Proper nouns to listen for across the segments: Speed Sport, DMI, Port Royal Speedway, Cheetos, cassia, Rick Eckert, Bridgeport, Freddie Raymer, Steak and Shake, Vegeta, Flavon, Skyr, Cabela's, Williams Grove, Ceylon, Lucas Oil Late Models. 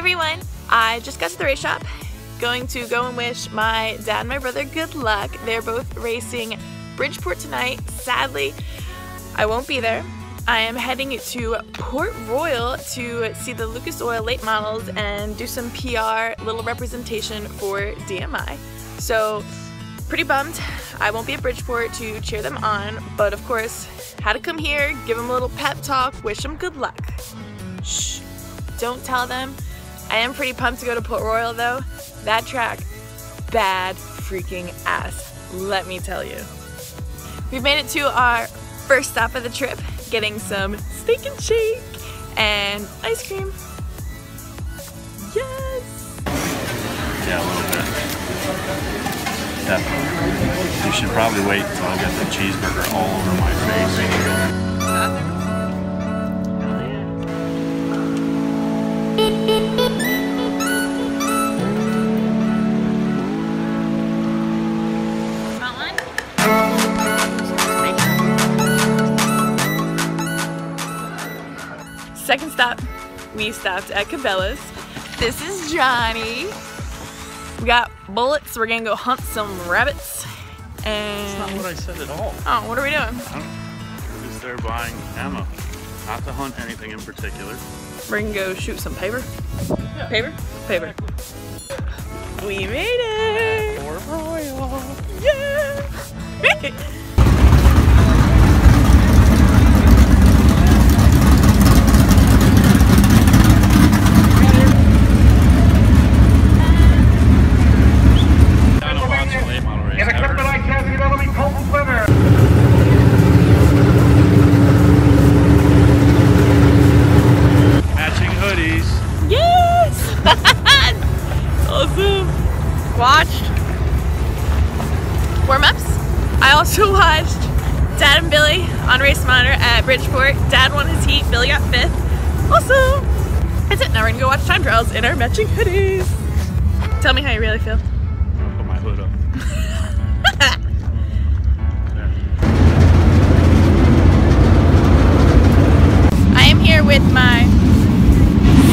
everyone, I just got to the race shop. Going to go and wish my dad and my brother good luck. They're both racing Bridgeport tonight. Sadly, I won't be there. I am heading to Port Royal to see the Lucas Oil Late Models and do some PR, little representation for DMI. So pretty bummed I won't be at Bridgeport to cheer them on, but of course, had to come here, give them a little pep talk, wish them good luck. Shh, don't tell them. I am pretty pumped to go to Port Royal though. That track, bad freaking ass, let me tell you. We've made it to our first stop of the trip, getting some Steak and Shake and ice cream. Yes! Yeah, a little bit. Definitely. You should probably wait until I get the cheeseburger all over my face. Second stop, we stopped at Cabela's. This is Johnny. We got bullets, we're gonna go hunt some rabbits. And that's not what I said at all. Oh, what are we doing? We're just there buying ammo. Not to hunt anything in particular. We're gonna go shoot some paper. Yeah. Paper? Paper. Exactly. We made it! Port Royal! Yeah! Watched warm-ups. I also watched Dad and Billy on Race Monitor at Bridgeport. Dad won his heat, Billy got 5th. Awesome! That's it, now we're gonna go watch time trials in our matching hoodies. Tell me how you really feel. I'll put my hood up. I am here with my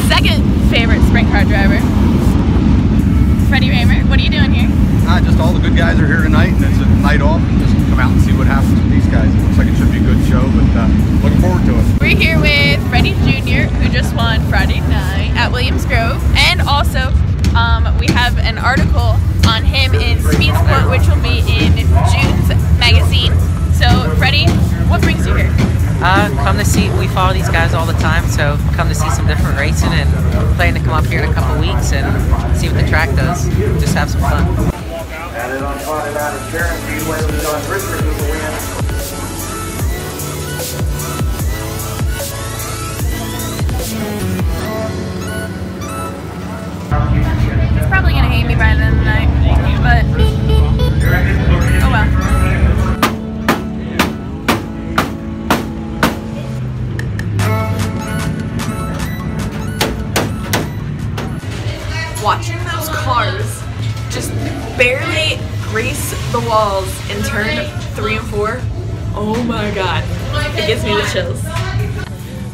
second favorite sprint car driver, Freddie Raymer. What are you doing here? Just all the good guys are here tonight, and it's a night off, and just come out and see what happens with these guys. It looks like it should be a good show, but looking forward to it. We're here with Freddie Jr., who just won Friday night at Williams Grove, and also we have an article on him in Speed Sport, which will be in June's magazine. So, Freddie, what brings you here? Come to see, we follow these guys all the time, so come to see some different racing, and plan to come up here in a couple weeks and see what the track does. Just have some fun. He's probably gonna hate me by the end of the night, but oh well. Watching those cars just barely grace the walls in turn 3 and 4. Oh my god. It gives me the chills.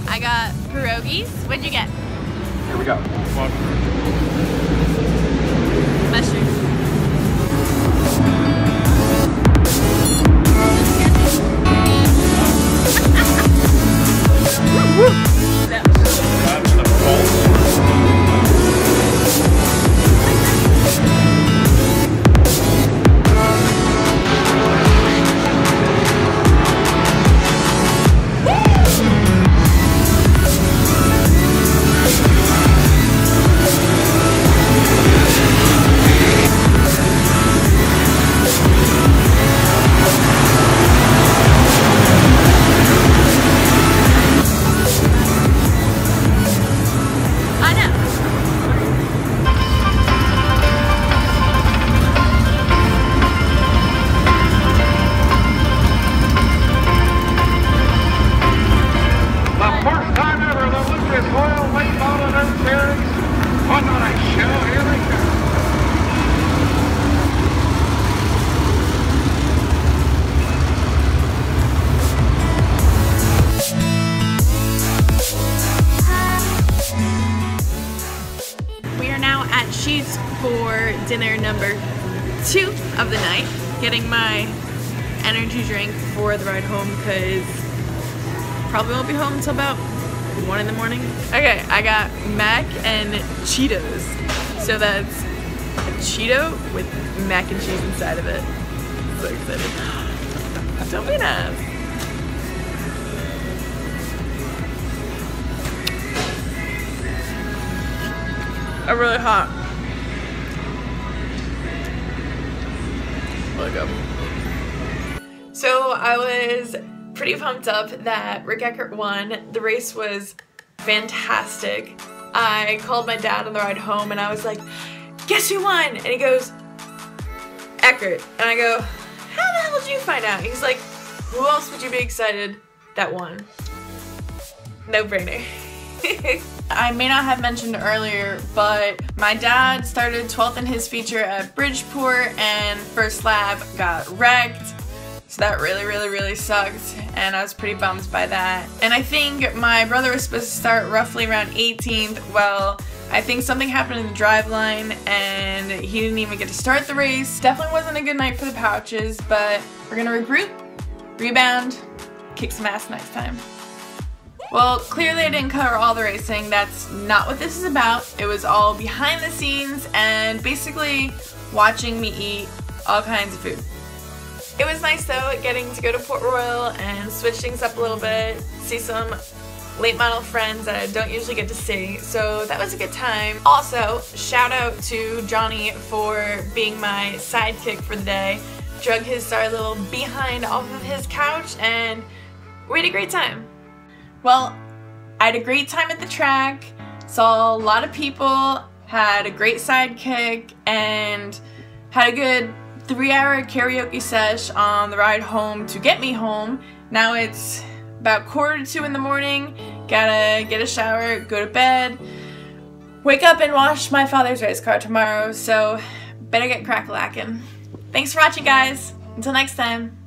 I got pierogies. What'd you get? Here we go. Mushrooms. dinner number 2 of the night, getting my energy drink for the ride home because probably won't be home until about 1 in the morning. Okay, I got mac and Cheetos. So that's a Cheeto with mac and cheese inside of it. So excited. Don't be nice. Are really hot. Let it go. So I was pretty pumped up that Rick Eckert won. The race was fantastic. I called my dad on the ride home and I was like, guess who won? And he goes, Eckert. And I go, how the hell did you find out? He's like, who else would you be excited that won? No brainer. I may not have mentioned earlier, but my dad started 12th in his feature at Bridgeport and first lap got wrecked. So that really sucked and I was pretty bummed by that. And I think my brother was supposed to start roughly around 18th. Well, I think something happened in the driveline and he didn't even get to start the race. Definitely wasn't a good night for the pouches, but we're gonna regroup, rebound, kick some ass next time. Well, clearly I didn't cover all the racing. That's not what this is about. It was all behind the scenes and basically watching me eat all kinds of food. It was nice though, getting to go to Port Royal and switch things up a little bit, see some late model friends that I don't usually get to see, so that was a good time. Also, shout out to Johnny for being my sidekick for the day. Drug his sorry little behind off of his couch and we had a great time. Well, I had a great time at the track, saw a lot of people, had a great sidekick, and had a good 3-hour karaoke sesh on the ride home to get me home. Now it's about 1:45 in the morning, gotta get a shower, go to bed, wake up and wash my father's race car tomorrow, so better get crack-a-lackin'. Thanks for watching, guys. Until next time.